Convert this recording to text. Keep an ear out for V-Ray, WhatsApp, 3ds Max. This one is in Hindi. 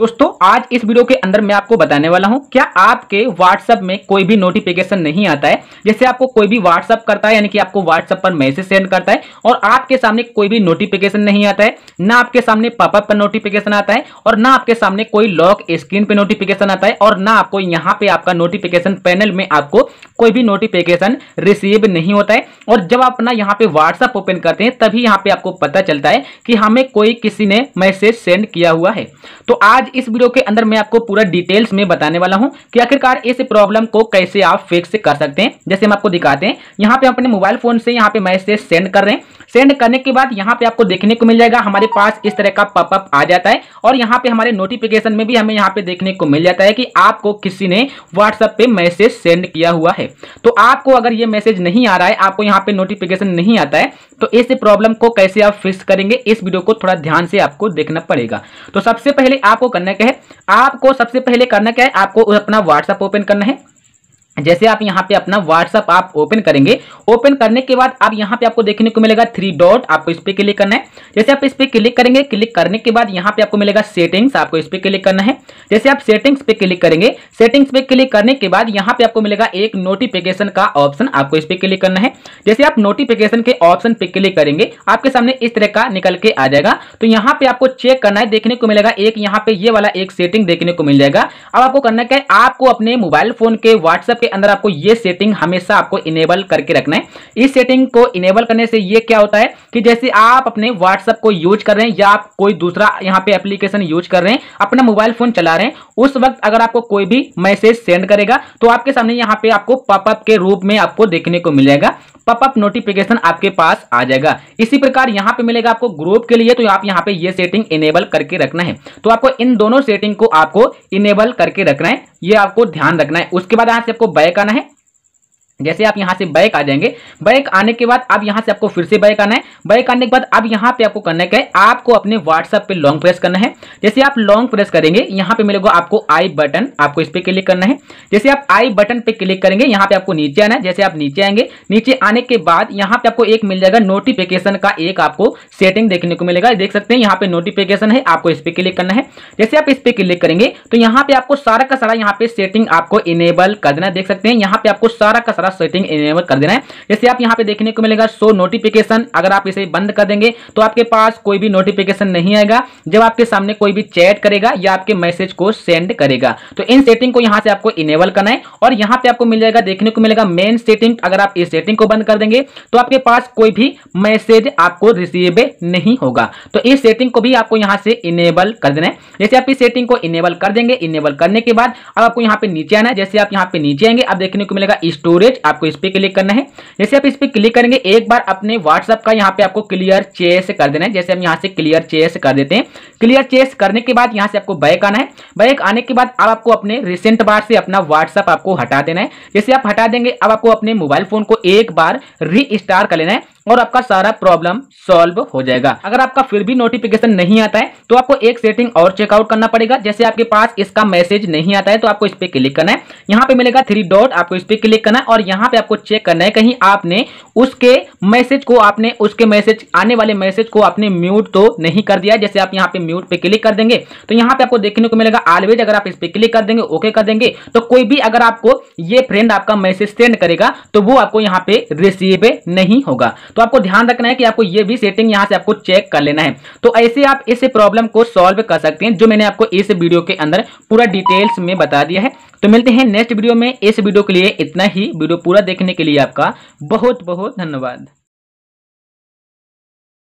दोस्तों आज इस वीडियो के अंदर मैं आपको बताने वाला हूं, क्या आपके WhatsApp में कोई भी नोटिफिकेशन नहीं आता है। जैसे आपको कोई भी WhatsApp करता है, यानी कि आपको WhatsApp पर मैसेज सेंड करता है और आपके सामने कोई भी नोटिफिकेशन नहीं आता है, ना आपके सामने पॉपअप पर नोटिफिकेशन आता है और ना आपके सामने कोई लॉक स्क्रीन पे नोटिफिकेशन आता है और ना आपको यहाँ पे आपका नोटिफिकेशन पैनल में आपको कोई भी नोटिफिकेशन रिसीव नहीं होता है। और जब आप अपना यहाँ पे WhatsApp ओपन करते हैं तभी यहाँ पे आपको पता चलता है कि हमें कोई किसी ने मैसेज सेंड किया हुआ है। तो आज इस वीडियो के अंदर मैं आपको पूरा डिटेल्स में बताने वाला हूं कि आखिरकार इस प्रॉब्लम को कैसे आप फिक्स कर सकते हैं। जैसे हम आपको दिखाते हैं, यहां पे अपने मोबाइल फोन से यहां पे मैसेज सेंड कर रहे हैं। सेंड करने के बाद यहां पे आपको देखने को मिल जाएगा हमारे पास इस तरह का पॉपअप आ जाता है और यहां पे हमारे नोटिफिकेशन में भी हमें यहां पे देखने को मिल जाता है कि आपको किसी ने WhatsApp पे मैसेज सेंड किया हुआ है। तो आपको अगर ये मैसेज नहीं आ रहा है, आपको यहाँ पे नोटिफिकेशन नहीं आता है, तो इस प्रॉब्लम को कैसे आप फिक्स करेंगे इस वीडियो को थोड़ा ध्यान से आपको देखना पड़ेगा। तो सबसे पहले आपको करना क्या है, आपको सबसे पहले करना क्या है, आपको अपना WhatsApp ओपन करना है। जैसे आप यहाँ पे अपना WhatsApp आप ओपन करेंगे, ओपन करने के बाद आप यहाँ पे आपको देखने को मिलेगा थ्री डॉट, आपको इस पे क्लिक करना है। जैसे आप इस पे क्लिक करेंगे, क्लिक करने के बाद यहाँ पे आपको मिलेगा सेटिंग्स, आपको इस पे क्लिक करना है। जैसे आप सेटिंग्स पे क्लिक करेंगे, सेटिंग्स पे क्लिक करने के बाद यहाँ पे आपको मिलेगा एक नोटिफिकेशन का ऑप्शन, आपको इस पे क्लिक करना है। जैसे आप नोटिफिकेशन के ऑप्शन पे क्लिक करेंगे, आपके सामने इस तरह का निकल के आ जाएगा। तो यहाँ पे आपको चेक करना है, देखने को मिलेगा एक यहाँ पे ये वाला एक सेटिंग देखने को मिल जाएगा। अब आपको करना क्या है, आपको अपने मोबाइल फोन के WhatsApp के अंदर आपको ये सेटिंग हमेशा आपको इनेबल करके रखना है। इस सेटिंग को इनेबल करने से ये क्या होता है कि जैसे आप अपने WhatsApp को यूज कर रहे हैं या आप कोई दूसरा यहाँ पे एप्लीकेशन यूज कर रहे हैं, अपना मोबाइल फोन चला रहे हैं, उस वक्त अगर आपको कोई भी मैसेज सेंड करेगा तो आपके सामने यहाँ पे आपको पॉपअप के रूप में आपको देखने को मिलेगा, पॉपअप नोटिफिकेशन आपके पास आ जाएगा। इसी प्रकार यहाँ पे मिलेगा आपको ग्रुप के लिए, तो आप यहाँ पे ये सेटिंग इनेबल करके रखना है। तो आपको इन दोनों सेटिंग को आपको इनेबल करके रखना है, ये आपको ध्यान रखना है। उसके बाद यहाँ से आपको बैक आना है। जैसे आप यहाँ से बैक आ जाएंगे, बैक आने के बाद अब यहाँ से आपको फिर से बैक आना है। बैक आने के बाद अब यहाँ पे आपको करना क्या है, आपको अपने WhatsApp पे लॉन्ग प्रेस करना है। जैसे आप लॉन्ग प्रेस करेंगे, यहाँ पे मिलेगा आपको आई बटन, आपको इस पे क्लिक करना है। जैसे आप आई बटन पे क्लिक करेंगे, यहाँ पे आपको नीचे आना है। जैसे आप नीचे आएंगे, नीचे आने के बाद यहाँ पे आपको एक मिल जाएगा नोटिफिकेशन का, एक आपको सेटिंग देखने को मिलेगा। देख सकते हैं यहाँ पे नोटिफिकेशन है, आपको इस पे क्लिक करना है। जैसे आप इस पे क्लिक करेंगे तो यहाँ पे आपको सारा का सारा यहाँ पे सेटिंग आपको इनेबल कर देना। देख सकते हैं यहाँ पे आपको सारा का सारा सेटिंग इनेबल कर देना है। जैसे आप यहाँ पे देखने को मिलेगा शो नोटिफिकेशन, अगर आप इसे बंद कर देंगे तो आपके पास कोई भी नोटिफिकेशन नहीं आएगा जब आपके सामने कोई भी चैट करेगा या आपके मैसेज को सेंड करेगा। तो इन सेटिंग को यहाँ से आपको इनेबल करना है। और यहाँ पे आपको मिल जाएगा, देखने को मिलेगा मेन सेटिंग, अगर आप इस सेटिंग को बंद कर देंगे तो आपके पास कोई भी मैसेज आपको रिसीव नहीं होगा। तो इस सेटिंग को भी आपको यहाँ से इनेबल कर देना है। जैसे आप इस सेटिंग को इनेबल कर देंगे, इनेबल करने के बाद अब आपको यहाँ पे नीचे आना है। जैसे आप यहाँ पे नीचे आएंगे, अब देखने को मिलेगा स्टोरेज, आपको इस पे क्लिक करना है। जैसे आप इस पे क्लिक करेंगे, एक बार अपने WhatsApp का यहाँ पे आपको क्लियर चेस कर देना है। जैसे हम यहाँ से क्लियर चेस कर देते हैं। क्लियर चेस करने के बाद यहाँ से आपको बैक आना है। बैक आने के बाद अब आपको अपने रिसेंट बार से अपना WhatsApp आपको हटा देना है। जैसे आप हटा देंगे, अब आपको अपने मोबाइल फोन को एक बार रीस्टार्ट कर लेना है और आपका सारा प्रॉब्लम सॉल्व हो जाएगा। अगर आपका फिर भी नोटिफिकेशन नहीं आता है तो आपको एक सेटिंग और चेकआउट करना पड़ेगा। जैसे आपके पास इसका मैसेज नहीं आता है तो आपको इस पे क्लिक करना है। यहाँ पे मिलेगा थ्री डॉट, आपको इस पे क्लिक करना है और यहाँ पे आपको चेक करना है कहीं आपने उसके मैसेज को, आपने उसके मैसेज आने वाले मैसेज को आपने म्यूट तो नहीं कर दिया। जैसे आप यहाँ पे म्यूट पे क्लिक कर देंगे तो यहाँ पे आपको देखने को मिलेगा ऑलवेज, अगर आप इस पे क्लिक कर देंगे, ओके कर देंगे, तो कोई भी अगर आपको ये फ्रेंड आपका मैसेज सेंड करेगा तो वो आपको यहाँ पे रिसीव नहीं होगा। तो आपको ध्यान रखना है कि आपको ये भी सेटिंग यहां से आपको चेक कर लेना है। तो ऐसे आप इस प्रॉब्लम को सॉल्व कर सकते हैं, जो मैंने आपको इस वीडियो के अंदर पूरा डिटेल्स में बता दिया है। तो मिलते हैं नेक्स्ट वीडियो में। इस वीडियो के लिए इतना ही। वीडियो पूरा देखने के लिए आपका बहुत बहुत धन्यवाद।